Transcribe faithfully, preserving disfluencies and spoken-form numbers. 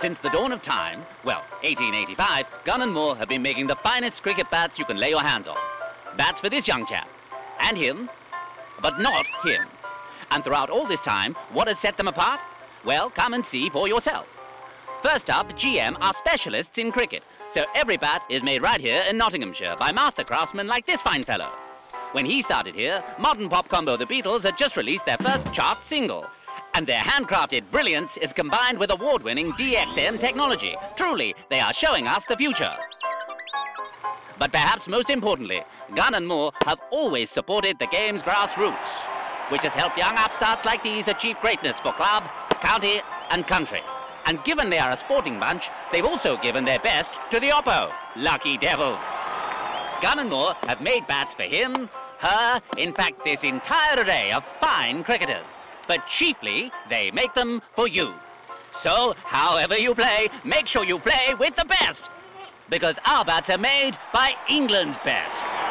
Since the dawn of time, well, eighteen eighty-five, Gunn and Moore have been making the finest cricket bats you can lay your hands on. Bats for this young chap, and him, but not him. And throughout all this time, what has set them apart? Well, come and see for yourself. First up, G M are specialists in cricket, so every bat is made right here in Nottinghamshire by master craftsmen like this fine fellow. When he started here, modern pop combo The Beatles had just released their first chart single. And their handcrafted brilliance is combined with award-winning D X M technology. Truly, they are showing us the future. But perhaps most importantly, Gunn and Moore have always supported the game's grassroots, which has helped young upstarts like these achieve greatness for club, county and country. And given they are a sporting bunch, they've also given their best to the oppo. Lucky devils. Gunn and Moore have made bats for him, her, in fact this entire array of fine cricketers. But chiefly, they make them for you. So, however you play, make sure you play with the best, because our bats are made by England's best.